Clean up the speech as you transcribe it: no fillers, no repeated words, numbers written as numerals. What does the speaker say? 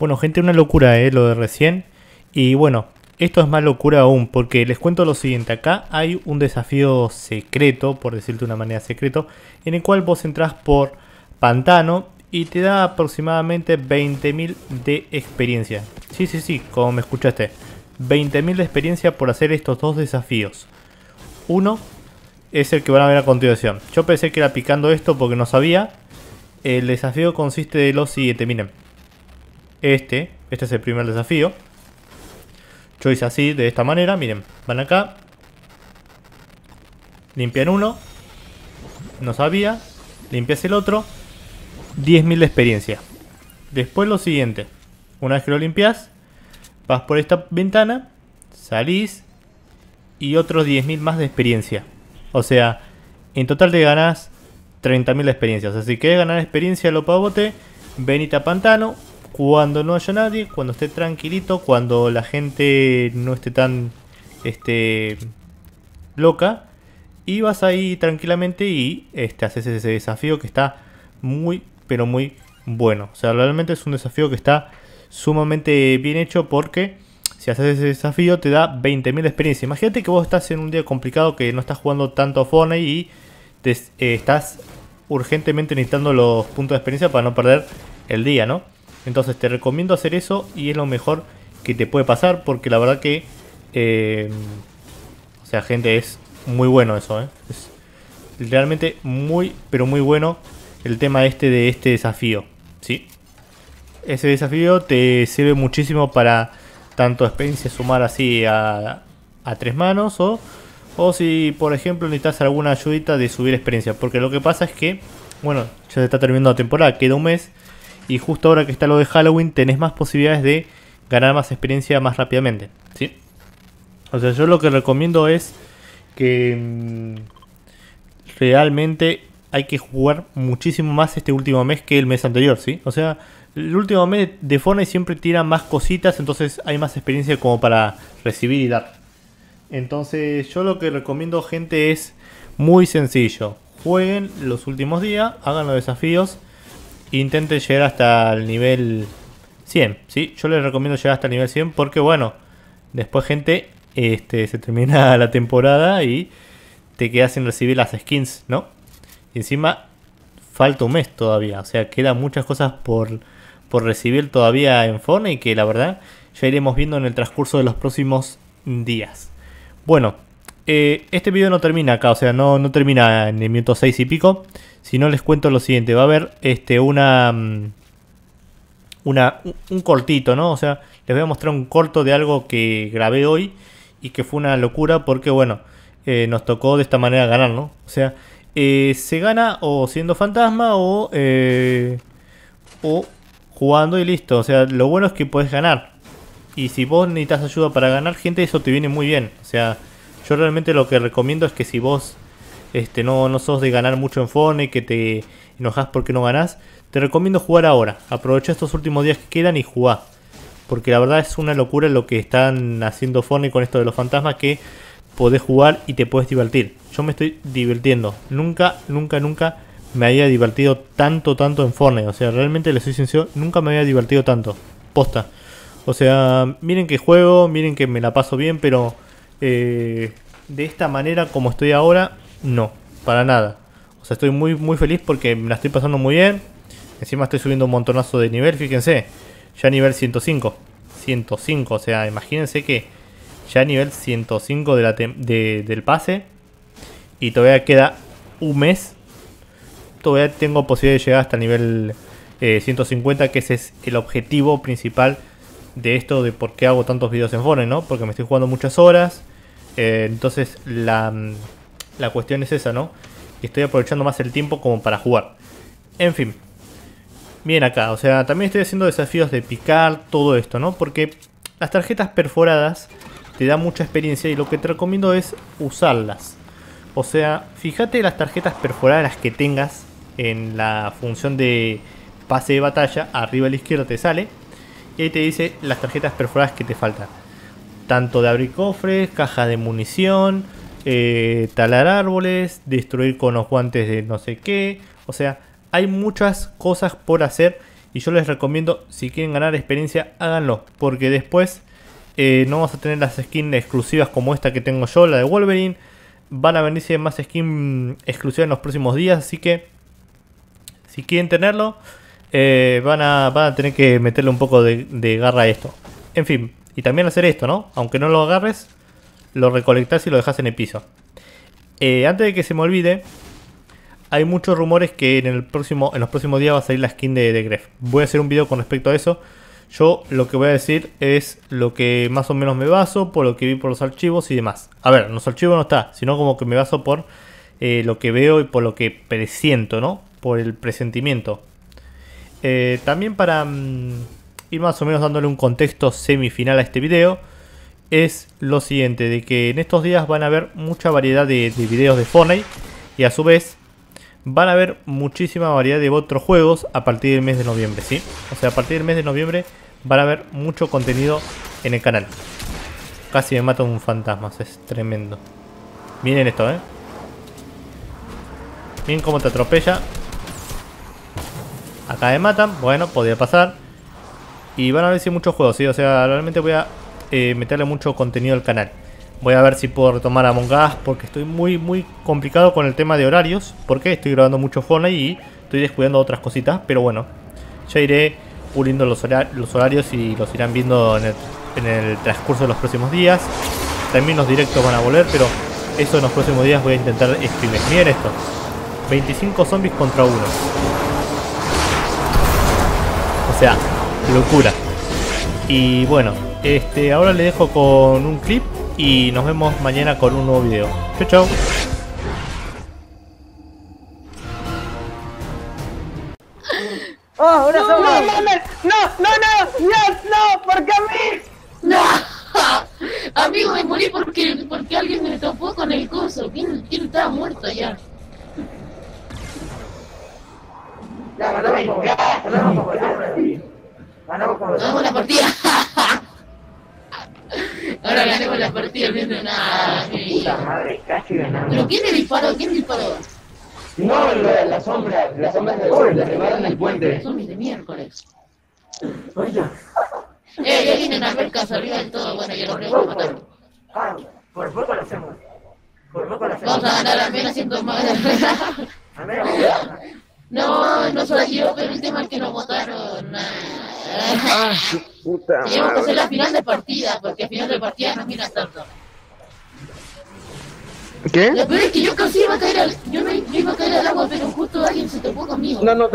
Bueno, gente, una locura, lo de recién. Y bueno, esto es más locura aún, porque les cuento lo siguiente. Acá hay un desafío secreto, por decirlo de una manera secreto, en el cual vos entras por pantano y te da aproximadamente 20.000 de experiencia. Sí, como me escuchaste. 20.000 de experiencia por hacer estos dos desafíos. Uno es el que van a ver a continuación. Yo pensé que era picando esto porque no sabía. El desafío consiste de lo siguiente, miren. Este es el primer desafío. Yo hice así, de esta manera, miren. Van acá. Limpian uno. No sabía. Limpias el otro. 10.000 de experiencia. Después lo siguiente. Una vez que lo limpias, vas por esta ventana, salís y otros 10.000 más de experiencia. O sea, en total te ganás 30.000 experiencias. Así que ganar experiencia lo pavote. Venite a pantano cuando no haya nadie, cuando esté tranquilito, cuando la gente no esté tan loca. Y vas ahí tranquilamente y haces ese desafío que está muy, pero muy bueno. O sea, realmente es un desafío que está sumamente bien hecho, porque si haces ese desafío te da 20.000 experiencias. Imagínate que vos estás en un día complicado, que no estás jugando tanto a Fortnite y te, estás urgentemente necesitando los puntos de experiencia para no perder el día, ¿no? Entonces te recomiendo hacer eso y es lo mejor que te puede pasar, porque la verdad que, o sea, gente, es muy bueno eso, Es realmente muy, pero muy bueno el tema de este desafío, ¿sí? Ese desafío te sirve muchísimo para tanto experiencia sumar así a tres manos, o si por ejemplo necesitas alguna ayudita de subir experiencia, porque lo que pasa es que, bueno, ya se está terminando la temporada, queda un mes, y justo ahora que está lo de Halloween tenés más posibilidades de ganar más experiencia más rápidamente, ¿sí? O sea, yo lo que recomiendo es que realmente hay que jugar muchísimo más este último mes que el mes anterior, ¿sí? O sea, el último mes de Fortnite siempre tira más cositas, entonces hay más experiencia como para recibir y dar. Entonces yo lo que recomiendo, gente, es muy sencillo. Jueguen los últimos días, hagan los desafíos, intenten llegar hasta el nivel 100, ¿sí? Yo les recomiendo llegar hasta el nivel 100 porque, bueno, después, gente, se termina la temporada y te quedas sin recibir las skins, ¿no? Y encima falta un mes todavía, o sea, quedan muchas cosas por recibir todavía en Fortnite, y que la verdad ya iremos viendo en el transcurso de los próximos días. Bueno, este video no termina acá, o sea, no termina en el minuto 6 y pico, sino les cuento lo siguiente. Va a haber un cortito, ¿no? O sea, les voy a mostrar un corto de algo que grabé hoy y que fue una locura porque, bueno, nos tocó de esta manera ganar, ¿no? O sea, se gana o siendo fantasma o jugando y listo. O sea, lo bueno es que podés ganar. Y si vos necesitas ayuda para ganar, gente, eso te viene muy bien. O sea, yo realmente lo que recomiendo es que si vos no sos de ganar mucho en Fortnite, que te enojás porque no ganás, te recomiendo jugar ahora. Aprovechá estos últimos días que quedan y jugá. Porque la verdad es una locura lo que están haciendo Fortnite con esto de los fantasmas, que podés jugar y te podés divertir. Yo me estoy divirtiendo. Nunca me había divertido tanto en Fortnite. O sea, realmente les soy sincero, nunca me había divertido tanto. Posta. O sea, miren que juego, miren que me la paso bien, pero de esta manera como estoy ahora, no, para nada. O sea, estoy muy feliz porque me la estoy pasando muy bien. Encima estoy subiendo un montonazo de nivel, fíjense. Ya nivel 105. 105, o sea, imagínense que ya nivel 105 del pase. Y todavía queda un mes. Todavía tengo posibilidad de llegar hasta el nivel 150. Que ese es el objetivo principal de esto. De por qué hago tantos videos en Fortnite, ¿no? Porque me estoy jugando muchas horas. Entonces la cuestión es esa, ¿no? Estoy aprovechando más el tiempo como para jugar. En fin. Bien acá. O sea, también estoy haciendo desafíos de picar todo esto, ¿no? Porque las tarjetas perforadas te da mucha experiencia y lo que te recomiendo es usarlas. O sea, fíjate las tarjetas perforadas que tengas en la función de pase de batalla. Arriba a la izquierda te sale. Y ahí te dice las tarjetas perforadas que te faltan. Tanto de abrir cofres, caja de munición, talar árboles, destruir con los guantes de no sé qué. O sea, hay muchas cosas por hacer Y yo les recomiendo, si quieren ganar experiencia, háganlo. Porque después no vamos a tener las skins exclusivas como esta que tengo yo, la de Wolverine. Van a venirse más skins exclusivas en los próximos días. Así que si quieren tenerlo, van a tener que meterle un poco de garra a esto. En fin, y también hacer esto, ¿no? Aunque no lo agarres, lo recolectás y lo dejás en el piso. Antes de que se me olvide, hay muchos rumores que en los próximos días va a salir la skin de Gref. Voy a hacer un video con respecto a eso. Yo lo que voy a decir es lo que más o menos me baso por lo que vi por los archivos y demás. A ver, los archivos no está, sino como que me baso por lo que veo y por lo que presiento, ¿no? Por el presentimiento. También para ir más o menos dándole un contexto semifinal a este video, es lo siguiente, de que en estos días van a haber mucha variedad de videos de Fortnite y a su vez van a haber muchísima variedad de otros juegos a partir del mes de noviembre, ¿sí? O sea, a partir del mes de noviembre van a haber mucho contenido en el canal. Casi me mata un fantasma, es tremendo. Miren esto, ¿eh? Miren cómo te atropella. Acá me matan, bueno, podía pasar. Y van a ver si muchos juegos, ¿sí? O sea, realmente voy a meterle mucho contenido al canal. Voy a ver si puedo retomar a Among Us porque estoy muy complicado con el tema de horarios. Porque estoy grabando mucho Fortnite y estoy descuidando otras cositas. Pero bueno, ya iré puliendo los horarios y los irán viendo en el transcurso de los próximos días. También los directos van a volver, pero eso en los próximos días voy a intentar streamer. Miren esto, 25 zombies contra uno. O sea, locura. Y bueno, ahora les dejo con un clip. Y nos vemos mañana con un nuevo video. Chau, chau. ¡Oh, una sombra! ¡No, mames! ¡No! ¿Por qué a mí? ¡No! Amigo, me morí porque alguien me topó con el coso. ¿Quién estaba muerto allá? La ganamos como ya. Ganamos la partida. Ahora ganemos la partida, viendo nada. Puta madre, casi ganamos. ¿Pero quién le disparó? ¿Quién disparó? No, la sombra. La sombra es de hoy, la que va en el puente. Son mis de miércoles. Oiga. Ya viene una verca arriba del todo. Bueno, ya lo vamos a matar. Ah, por poco lo hacemos. Por poco lo hacemos. Vamos a ganar al menos 100 más. No solo yo, pero el tema es que nos votaron. Ah, puta madre. Tenemos que hacer la final de partida, porque al final de partida no miras tanto. ¿Qué? Lo peor es que yo casi iba a caer al agua, pero justo alguien se topó conmigo. No, no,